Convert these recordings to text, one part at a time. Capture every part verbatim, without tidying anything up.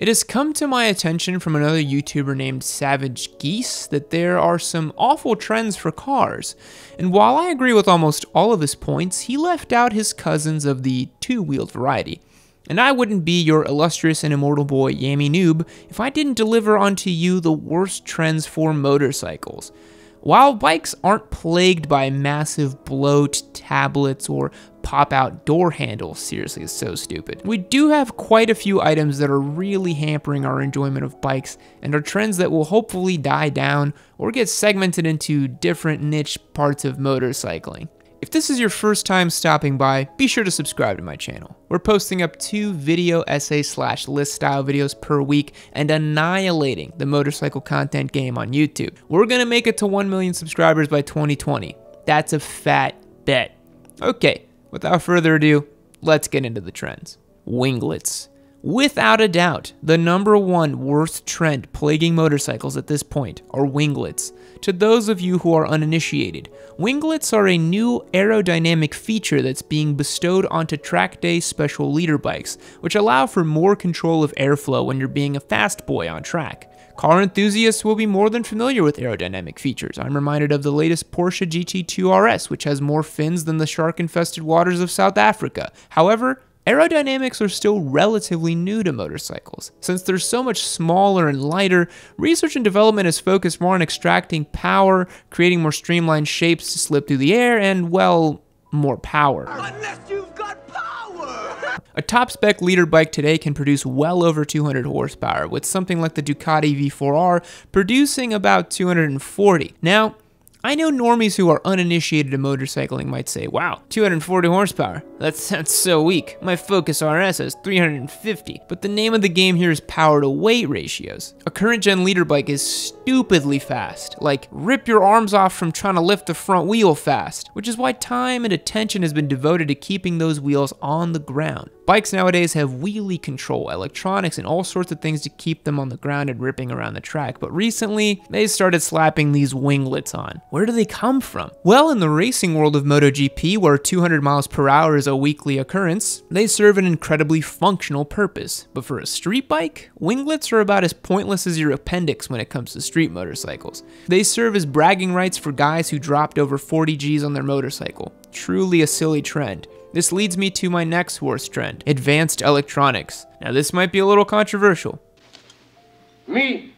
It has come to my attention from another YouTuber named Savage Geese that there are some awful trends for cars, and while I agree with almost all of his points, he left out his cousins of the two-wheeled variety. And I wouldn't be your illustrious and immortal boy Yammie Noob if I didn't deliver onto you the worst trends for motorcycles. While bikes aren't plagued by massive bloat, tablets, or pop-out door handles, seriously, it's so stupid, we do have quite a few items that are really hampering our enjoyment of bikes and are trends that will hopefully die down or get segmented into different niche parts of motorcycling. If this is your first time stopping by, be sure to subscribe to my channel. We're posting up two video essay slash list style videos per week and annihilating the motorcycle content game on YouTube. We're gonna make it to one million subscribers by twenty twenty. That's a fat bet. Okay, without further ado, let's get into the trends. Winglets. Without a doubt, the number one worst trend plaguing motorcycles at this point are winglets. To those of you who are uninitiated, winglets are a new aerodynamic feature that's being bestowed onto track day special leader bikes, which allow for more control of airflow when you're being a fast boy on track. Car enthusiasts will be more than familiar with aerodynamic features. I'm reminded of the latest Porsche G T two R S, which has more fins than the shark-infested waters of South Africa. However, aerodynamics are still relatively new to motorcycles. Since they're so much smaller and lighter, research and development is focused more on extracting power, creating more streamlined shapes to slip through the air, and, well, more power. Unless you've got power! A top-spec leader bike today can produce well over two hundred horsepower, with something like the Ducati V four R producing about two hundred forty. Now, I know normies who are uninitiated in motorcycling might say, wow, two hundred forty horsepower, that sounds so weak, my Focus R S has three hundred fifty. But the name of the game here is power to weight ratios. A current gen leader bike is stupidly fast, like rip your arms off from trying to lift the front wheel fast, which is why time and attention has been devoted to keeping those wheels on the ground. Bikes nowadays have wheelie control, electronics, and all sorts of things to keep them on the ground and ripping around the track, but recently, they started slapping these winglets on. Where do they come from? Well, in the racing world of MotoGP, where two hundred miles per hour is a weekly occurrence, they serve an incredibly functional purpose. But for a street bike, winglets are about as pointless as your appendix when it comes to street motorcycles. They serve as bragging rights for guys who dropped over forty G's on their motorcycle. Truly a silly trend. This leads me to my next worst trend, advanced electronics. Now this might be a little controversial. Me,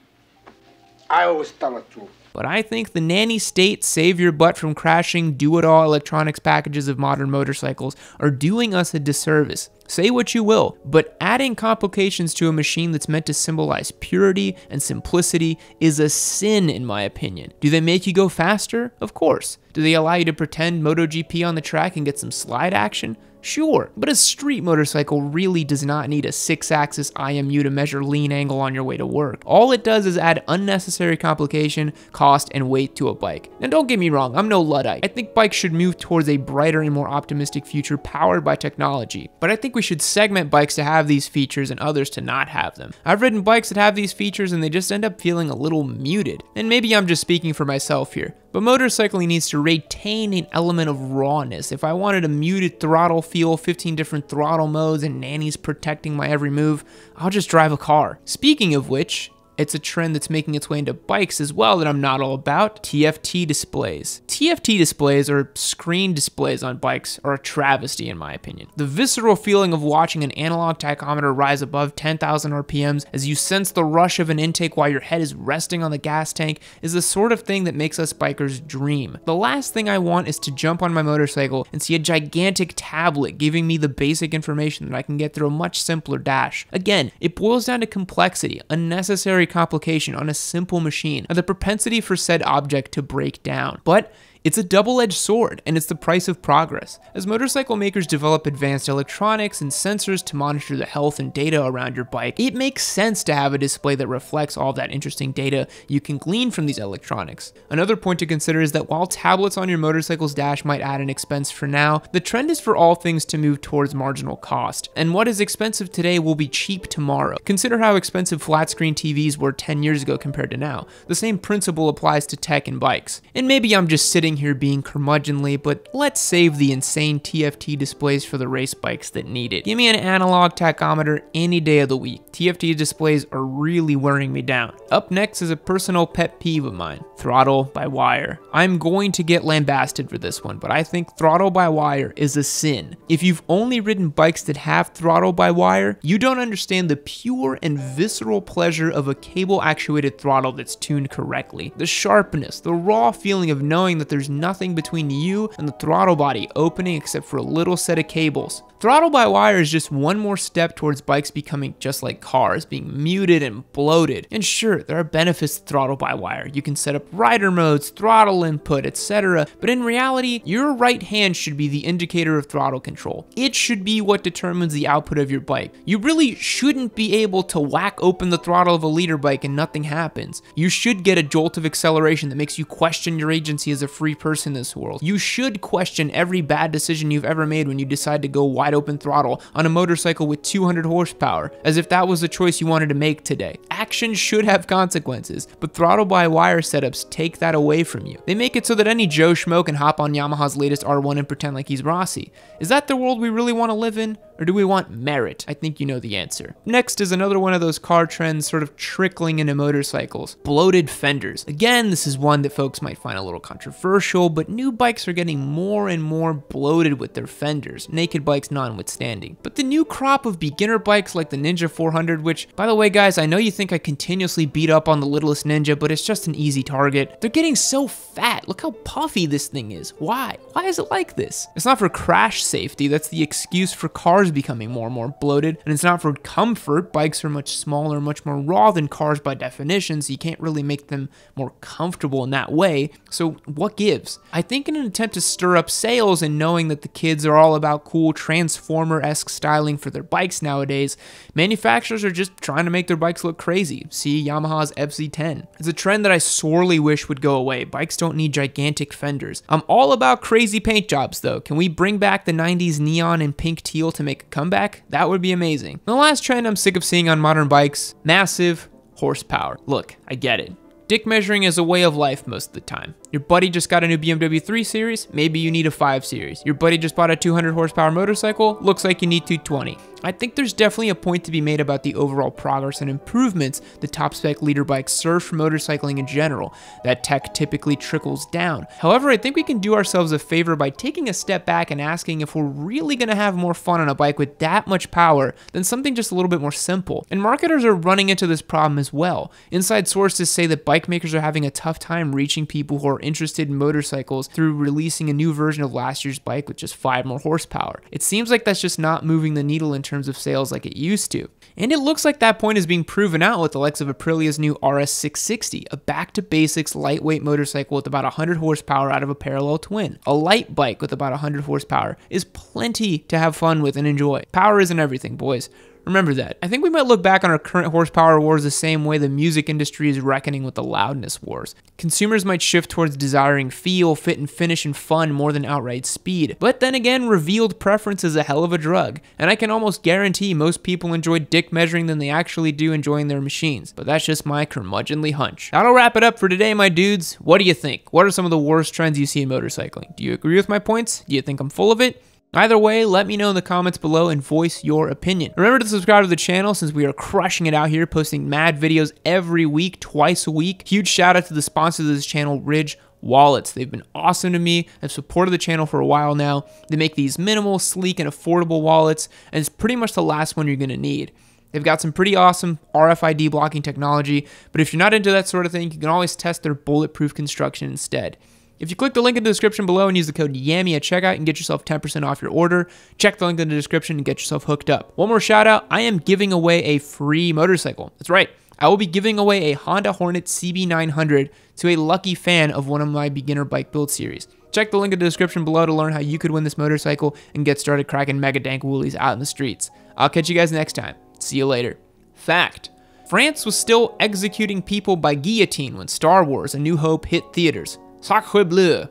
I always tell the truth. But I think the nanny state, save your butt from crashing, do-it-all electronics packages of modern motorcycles are doing us a disservice. Say what you will, but adding complications to a machine that's meant to symbolize purity and simplicity is a sin, in my opinion. Do they make you go faster? Of course. Do they allow you to pretend MotoGP on the track and get some slide action? Sure, but a street motorcycle really does not need a six-axis I M U to measure lean angle on your way to work. All it does is add unnecessary complication, cost, and weight to a bike. Now don't get me wrong, I'm no Luddite. I think bikes should move towards a brighter and more optimistic future powered by technology, but I think we should segment bikes to have these features and others to not have them. I've ridden bikes that have these features and they just end up feeling a little muted. And maybe I'm just speaking for myself here, but motorcycling needs to retain an element of rawness. If I wanted a muted throttle feel, fifteen different throttle modes, and nannies protecting my every move, I'll just drive a car. Speaking of which, it's a trend that's making its way into bikes as well that I'm not all about, T F T displays. T F T displays, or screen displays on bikes, are a travesty in my opinion. The visceral feeling of watching an analog tachometer rise above ten thousand R P Ms as you sense the rush of an intake while your head is resting on the gas tank is the sort of thing that makes us bikers dream. The last thing I want is to jump on my motorcycle and see a gigantic tablet giving me the basic information that I can get through a much simpler dash. Again, it boils down to complexity, unnecessary complication on a simple machine, and the propensity for said object to break down. But it's a double-edged sword, and it's the price of progress. As motorcycle makers develop advanced electronics and sensors to monitor the health and data around your bike, it makes sense to have a display that reflects all that interesting data you can glean from these electronics. Another point to consider is that while tablets on your motorcycle's dash might add an expense for now, the trend is for all things to move towards marginal cost, and what is expensive today will be cheap tomorrow. Consider how expensive flat-screen T Vs were ten years ago compared to now. The same principle applies to tech and bikes. And maybe I'm just sitting thing here being curmudgeonly, but let's save the insane T F T displays for the race bikes that need it. Give me an analog tachometer any day of the week. T F T displays are really wearing me down. Up next is a personal pet peeve of mine, throttle by wire. I'm going to get lambasted for this one, but I think throttle by wire is a sin. If you've only ridden bikes that have throttle by wire, you don't understand the pure and visceral pleasure of a cable actuated throttle that's tuned correctly. The sharpness, the raw feeling of knowing that there's nothing between you and the throttle body opening except for a little set of cables. Throttle by wire is just one more step towards bikes becoming just like cars, being muted and bloated. And sure, there are benefits to throttle by wire. You can set up rider modes, throttle input, et cetera. But in reality, your right hand should be the indicator of throttle control. It should be what determines the output of your bike. You really shouldn't be able to whack open the throttle of a leader bike and nothing happens. You should get a jolt of acceleration that makes you question your agency as a free person in this world. You should question every bad decision you've ever made when you decide to go wide open throttle on a motorcycle with two hundred horsepower, as if that was the choice you wanted to make today. Action should have consequences, but throttle by wire setups take that away from you. They make it so that any Joe Schmo can hop on Yamaha's latest R one and pretend like he's Rossi. Is that the world we really want to live in? Or do we want merit? I think you know the answer. Next is another one of those car trends sort of trickling into motorcycles, bloated fenders. Again, this is one that folks might find a little controversial, but new bikes are getting more and more bloated with their fenders, naked bikes notwithstanding. But the new crop of beginner bikes like the Ninja four hundred, which, by the way guys, I know you think I continuously beat up on the littlest Ninja, but it's just an easy target. They're getting so fat. Look how puffy this thing is. Why? Why is it like this? It's not for crash safety. That's the excuse for cars becoming more and more bloated, and it's not for comfort. Bikes are much smaller, much more raw than cars by definition, so you can't really make them more comfortable in that way. So what gives? I think in an attempt to stir up sales and knowing that the kids are all about cool Transformer-esque styling for their bikes nowadays, manufacturers are just trying to make their bikes look crazy. See Yamaha's F C ten. It's a trend that I sorely wish would go away. Bikes don't need gigantic fenders. I'm all about crazy paint jobs though. Can we bring back the nineties neon and pink teal to make a comeback? That would be amazing. The last trend I'm sick of seeing on modern bikes, massive horsepower. Look, I get it. Dick measuring is a way of life most of the time. Your buddy just got a new B M W three series, maybe you need a five series. Your buddy just bought a two hundred horsepower motorcycle, looks like you need two twenty. I think there's definitely a point to be made about the overall progress and improvements the top spec leader bikes serve for motorcycling in general. That tech typically trickles down. However, I think we can do ourselves a favor by taking a step back and asking if we're really gonna have more fun on a bike with that much power than something just a little bit more simple. And marketers are running into this problem as well. Inside sources say that bike makers are having a tough time reaching people who are interested in motorcycles through releasing a new version of last year's bike with just five more horsepower. It seems like that's just not moving the needle in terms of sales like it used to. And it looks like that point is being proven out with the likes of Aprilia's new R S six sixty, a back to basics lightweight motorcycle with about one hundred horsepower out of a parallel twin. A light bike with about one hundred horsepower is plenty to have fun with and enjoy. Power isn't everything, boys. Remember that. I think we might look back on our current horsepower wars the same way the music industry is reckoning with the loudness wars. Consumers might shift towards desiring feel, fit and finish and fun more than outright speed. But then again, revealed preference is a hell of a drug, and I can almost guarantee most people enjoy dick measuring than they actually do enjoying their machines. But that's just my curmudgeonly hunch. That'll wrap it up for today, my dudes. What do you think? What are some of the worst trends you see in motorcycling? Do you agree with my points? Do you think I'm full of it? Either way, let me know in the comments below and voice your opinion. Remember to subscribe to the channel since we are crushing it out here, posting mad videos every week, twice a week. Huge shout out to the sponsors of this channel, Ridge Wallets. They've been awesome to me. I've supported the channel for a while now. They make these minimal, sleek, and affordable wallets, and it's pretty much the last one you're gonna need. They've got some pretty awesome R F I D blocking technology, but if you're not into that sort of thing, you can always test their bulletproof construction instead. If you click the link in the description below and use the code YAMMIE at checkout, you can get yourself ten percent off your order. Check the link in the description and get yourself hooked up. One more shout out, I am giving away a free motorcycle. That's right. I will be giving away a Honda Hornet C B nine hundred to a lucky fan of one of my beginner bike build series. Check the link in the description below to learn how you could win this motorcycle and get started cracking mega dank wheelies out in the streets. I'll catch you guys next time. See you later. Fact. France was still executing people by guillotine when Star Wars: A New Hope hit theaters. Sacre bleu.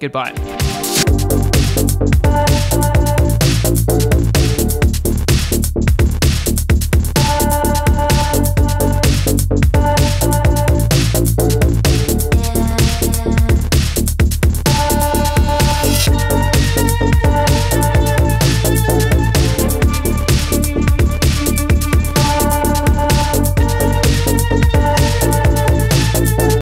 Goodbye.